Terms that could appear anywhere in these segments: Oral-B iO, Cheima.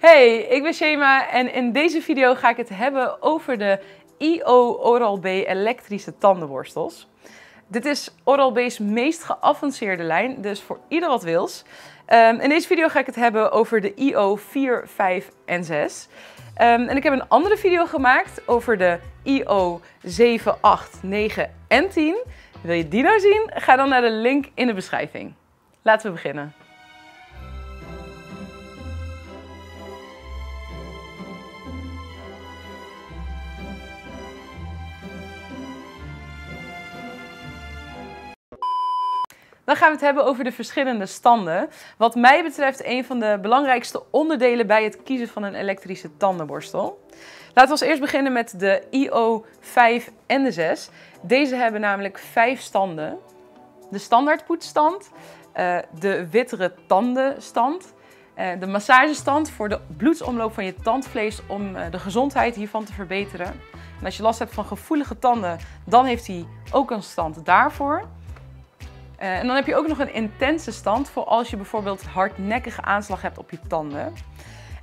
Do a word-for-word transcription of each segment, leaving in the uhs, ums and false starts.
Hey, ik ben Cheima en in deze video ga ik het hebben over de i o Oral-B elektrische tandenborstels. Dit is Oral-B's meest geavanceerde lijn, dus voor ieder wat wils. Um, in deze video ga ik het hebben over de i o vier, vijf en zes. Um, en ik heb een andere video gemaakt over de i o zeven, acht, negen en tien. Wil je die nou zien? Ga dan naar de link in de beschrijving. Laten we beginnen. Dan gaan we het hebben over de verschillende standen. Wat mij betreft een van de belangrijkste onderdelen bij het kiezen van een elektrische tandenborstel. Laten we als eerst beginnen met de i o vijf en de zes. Deze hebben namelijk vijf standen. De standaard poetsstand, de wittere tandenstand, de massagestand voor de bloedsomloop van je tandvlees om de gezondheid hiervan te verbeteren. En als je last hebt van gevoelige tanden, dan heeft hij ook een stand daarvoor. Uh, en dan heb je ook nog een intense stand voor als je bijvoorbeeld hardnekkige aanslag hebt op je tanden.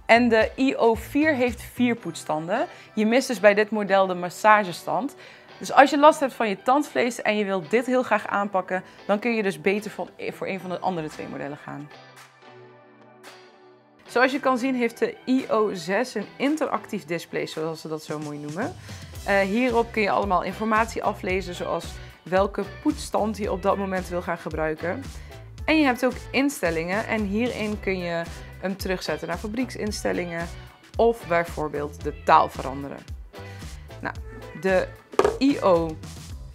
En de i o vier heeft vier poetsstanden. Je mist dus bij dit model de massagestand. Dus als je last hebt van je tandvlees en je wilt dit heel graag aanpakken, dan kun je dus beter voor een van de andere twee modellen gaan. Zoals je kan zien heeft de i o zes een interactief display, zoals ze dat zo mooi noemen. Uh, hierop kun je allemaal informatie aflezen, zoals welke poetsstand je op dat moment wil gaan gebruiken. En je hebt ook instellingen en hierin kun je hem terugzetten naar fabrieksinstellingen of bijvoorbeeld de taal veranderen. Nou, de i o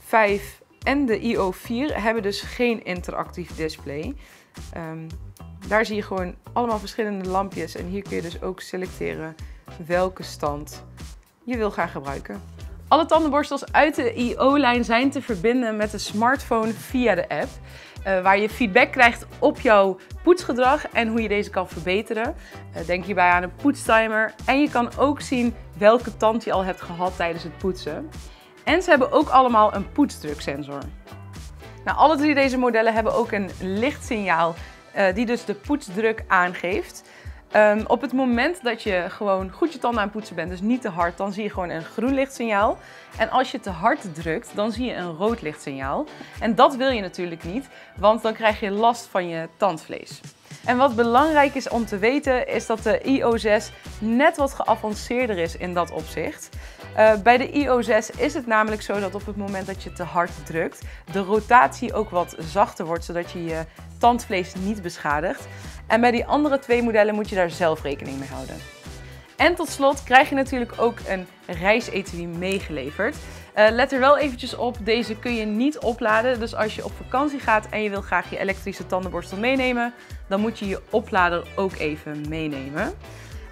vijf en de i o vier hebben dus geen interactief display. Um, daar zie je gewoon allemaal verschillende lampjes en hier kun je dus ook selecteren welke stand je wil gaan gebruiken. Alle tandenborstels uit de i o lijn zijn te verbinden met de smartphone via de app, waar je feedback krijgt op jouw poetsgedrag en hoe je deze kan verbeteren. Denk hierbij aan een poetstimer en je kan ook zien welke tand je al hebt gehad tijdens het poetsen. En ze hebben ook allemaal een poetsdruksensor. Nou, alle drie deze modellen hebben ook een lichtsignaal die dus de poetsdruk aangeeft. Um, op het moment dat je gewoon goed je tanden aan het poetsen bent, dus niet te hard, dan zie je gewoon een groen lichtsignaal. En als je te hard drukt, dan zie je een rood lichtsignaal. En dat wil je natuurlijk niet, want dan krijg je last van je tandvlees. En wat belangrijk is om te weten, is dat de i o zes net wat geavanceerder is in dat opzicht. Uh, bij de i o zes is het namelijk zo dat op het moment dat je te hard drukt, de rotatie ook wat zachter wordt, zodat je je tandvlees niet beschadigt. En bij die andere twee modellen moet je daar zelf rekening mee houden. En tot slot krijg je natuurlijk ook een reisetui meegeleverd. Uh, let er wel eventjes op, deze kun je niet opladen. Dus als je op vakantie gaat en je wil graag je elektrische tandenborstel meenemen, dan moet je je oplader ook even meenemen.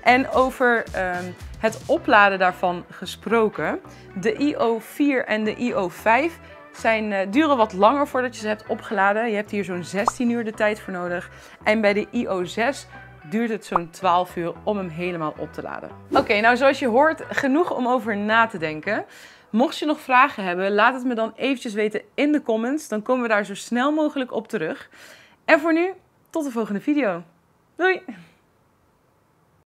En over uh, het opladen daarvan gesproken, de i o vier en de i o vijf zijn, uh, duren wat langer voordat je ze hebt opgeladen. Je hebt hier zo'n zestien uur de tijd voor nodig. En bij de i o zes duurt het zo'n twaalf uur om hem helemaal op te laden. Oké, okay, nou zoals je hoort, genoeg om over na te denken. Mocht je nog vragen hebben, laat het me dan eventjes weten in de comments. Dan komen we daar zo snel mogelijk op terug. En voor nu, tot de volgende video. Doei!